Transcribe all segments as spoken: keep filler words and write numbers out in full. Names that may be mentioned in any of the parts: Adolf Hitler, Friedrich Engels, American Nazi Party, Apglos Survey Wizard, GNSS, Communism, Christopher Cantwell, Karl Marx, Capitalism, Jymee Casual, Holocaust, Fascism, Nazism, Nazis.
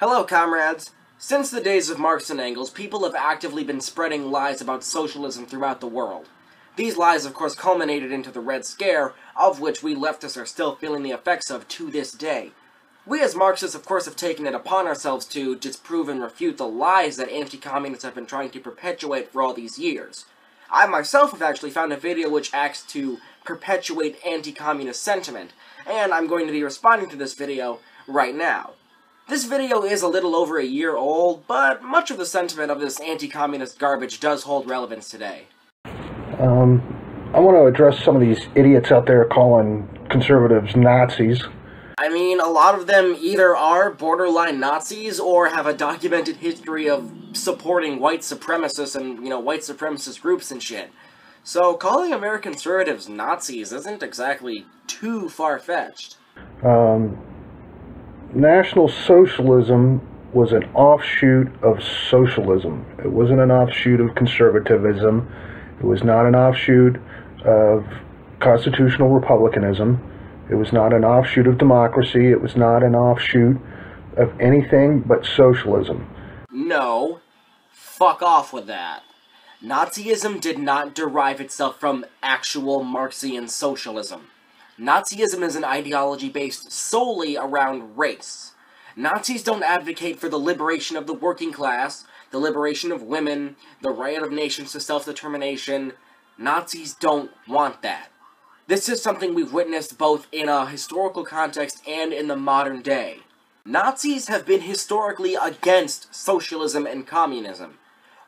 Hello, comrades. Since the days of Marx and Engels, people have actively been spreading lies about socialism throughout the world. These lies, of course, culminated into the Red Scare, of which we leftists are still feeling the effects of to this day. We as Marxists, of course, have taken it upon ourselves to disprove and refute the lies that anti-communists have been trying to perpetuate for all these years. I myself have actually found a video which acts to perpetuate anti-communist sentiment, and I'm going to be responding to this video right now. This video is a little over a year old, but much of the sentiment of this anti-communist garbage does hold relevance today. Um, I want to address some of these idiots out there calling conservatives Nazis. I mean, a lot of them either are borderline Nazis or have a documented history of supporting white supremacists and, you know, white supremacist groups and shit. So calling American conservatives Nazis isn't exactly too far-fetched. Um... National Socialism was an offshoot of socialism. It wasn't an offshoot of conservatism. It was not an offshoot of constitutional republicanism. It was not an offshoot of democracy. It was not an offshoot of anything but socialism. No. Fuck off with that. Nazism did not derive itself from actual Marxian socialism. Nazism is an ideology based solely around race. Nazis don't advocate for the liberation of the working class, the liberation of women, the right of nations to self-determination. Nazis don't want that. This is something we've witnessed both in a historical context and in the modern day. Nazis have been historically against socialism and communism.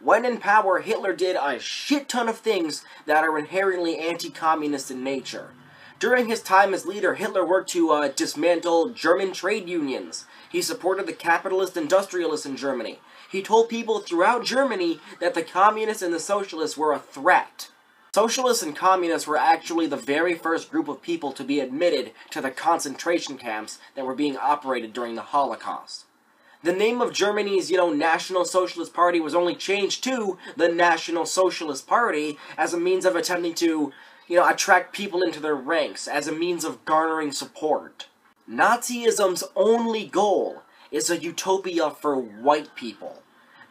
When in power, Hitler did a shit ton of things that are inherently anti-communist in nature. During his time as leader, Hitler worked to uh, dismantle German trade unions. He supported the capitalist industrialists in Germany. He told people throughout Germany that the communists and the socialists were a threat. Socialists and communists were actually the very first group of people to be admitted to the concentration camps that were being operated during the Holocaust. The name of Germany's, you know, National Socialist Party was only changed to the National Socialist Party as a means of attempting to, you know, attract people into their ranks as a means of garnering support. Nazism's only goal is a utopia for white people.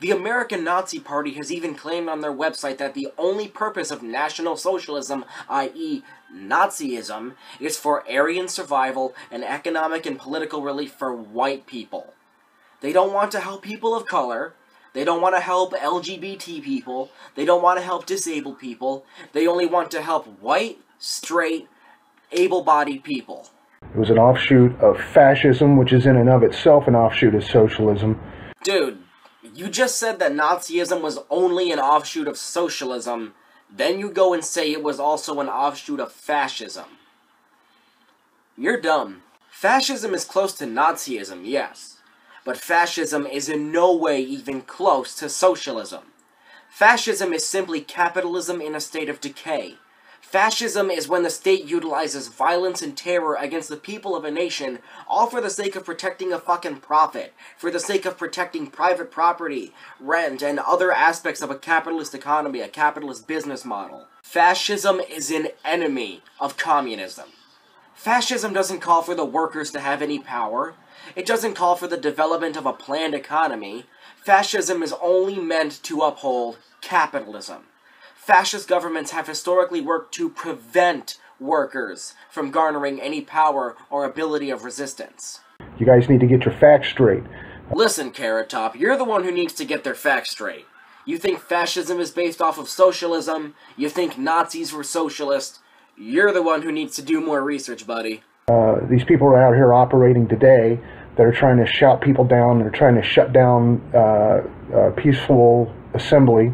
The American Nazi Party has even claimed on their website that the only purpose of National Socialism, that is Nazism, is for Aryan survival and economic and political relief for white people. They don't want to help people of color. They don't want to help L G B T people. They don't want to help disabled people. They only want to help white, straight, able-bodied people. It was an offshoot of fascism, which is in and of itself an offshoot of socialism. Dude, you just said that Nazism was only an offshoot of socialism. Then you go and say it was also an offshoot of fascism. You're dumb. Fascism is close to Nazism, yes. But fascism is in no way even close to socialism. Fascism is simply capitalism in a state of decay. Fascism is when the state utilizes violence and terror against the people of a nation, all for the sake of protecting a fucking profit, for the sake of protecting private property, rent, and other aspects of a capitalist economy, a capitalist business model. Fascism is an enemy of communism. Fascism doesn't call for the workers to have any power. It doesn't call for the development of a planned economy. Fascism is only meant to uphold capitalism. Fascist governments have historically worked to prevent workers from garnering any power or ability of resistance. You guys need to get your facts straight. Listen, Carrot Top, you're the one who needs to get their facts straight. You think fascism is based off of socialism. You think Nazis were socialists. You're the one who needs to do more research, buddy. Uh, these people are out here operating today that are trying to shout people down, that are trying to shut down uh, uh, peaceful assembly,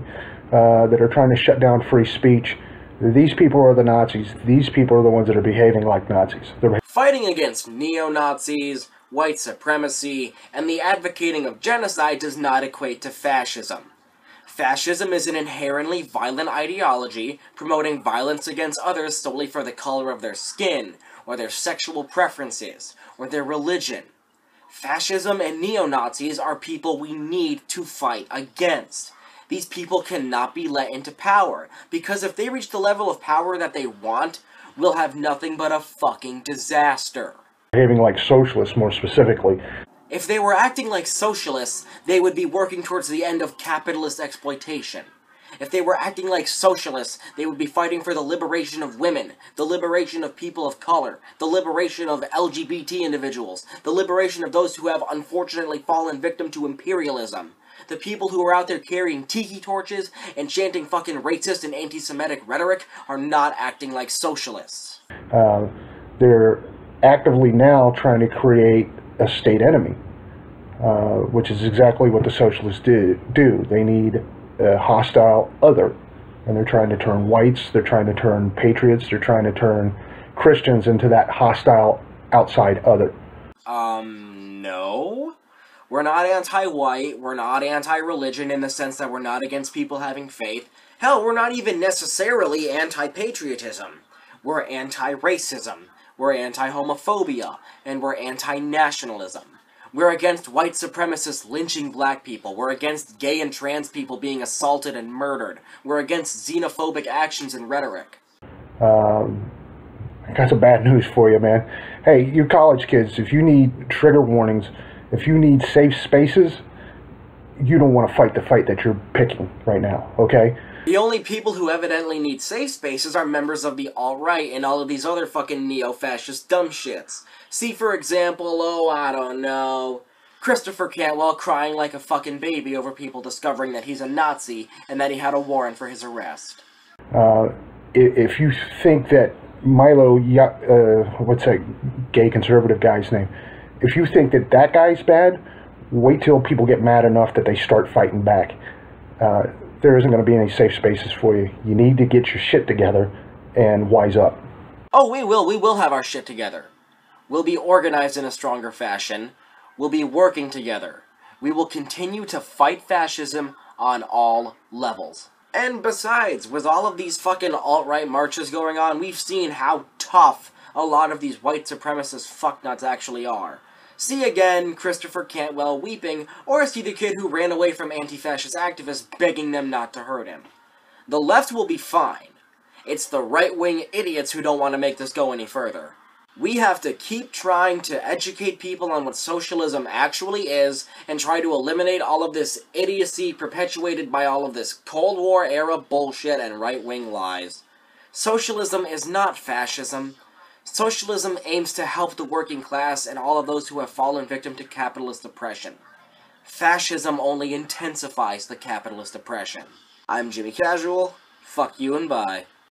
uh, that are trying to shut down free speech. These people are the Nazis. These people are the ones that are behaving like Nazis. They're fighting against neo-Nazis, white supremacy, and the advocating of genocide does not equate to fascism. Fascism is an inherently violent ideology promoting violence against others solely for the color of their skin, or their sexual preferences, or their religion. Fascism and neo-Nazis are people we need to fight against. These people cannot be let into power, because if they reach the level of power that they want, we'll have nothing but a fucking disaster. Behaving like socialists, more specifically. If they were acting like socialists, they would be working towards the end of capitalist exploitation. If they were acting like socialists, they would be fighting for the liberation of women, the liberation of people of color, the liberation of L G B T individuals, the liberation of those who have unfortunately fallen victim to imperialism, the people who are out there carrying tiki torches and chanting fucking racist and anti-Semitic rhetoric are not acting like socialists. Uh, they're actively now trying to create a state enemy, uh, which is exactly what the socialists do. do. They need a hostile other, and they're trying to turn whites, they're trying to turn patriots, they're trying to turn Christians into that hostile outside other. Um, no. We're not anti-white, we're not anti-religion in the sense that we're not against people having faith. Hell, we're not even necessarily anti-patriotism. We're anti-racism. We're anti-homophobia, and we're anti-nationalism. We're against white supremacists lynching black people. We're against gay and trans people being assaulted and murdered. We're against xenophobic actions and rhetoric. Um, I got some bad news for you, man. Hey, you college kids, if you need trigger warnings, if you need safe spaces, you don't want to fight the fight that you're picking right now, okay? The only people who evidently need safe spaces are members of the alt-right and all of these other fucking neo-fascist dumb shits. See, for example, oh, I don't know, Christopher Cantwell crying like a fucking baby over people discovering that he's a Nazi and that he had a warrant for his arrest. Uh, if you think that Milo, uh, what's that gay conservative guy's name, if you think that that guy's bad, wait till people get mad enough that they start fighting back. Uh... There isn't going to be any safe spaces for you. You need to get your shit together and wise up. Oh, we will. We will have our shit together. We'll be organized in a stronger fashion. We'll be working together. We will continue to fight fascism on all levels. And besides, with all of these fucking alt-right marches going on, we've seen how tough a lot of these white supremacist fucknuts actually are. See again Christopher Cantwell weeping, or see the kid who ran away from anti-fascist activists begging them not to hurt him. The left will be fine. It's the right-wing idiots who don't want to make this go any further. We have to keep trying to educate people on what socialism actually is, and try to eliminate all of this idiocy perpetuated by all of this Cold War-era bullshit and right-wing lies. Socialism is not fascism. Socialism aims to help the working class and all of those who have fallen victim to capitalist oppression. Fascism only intensifies the capitalist oppression. I'm Jymee Casual. Fuck you and bye.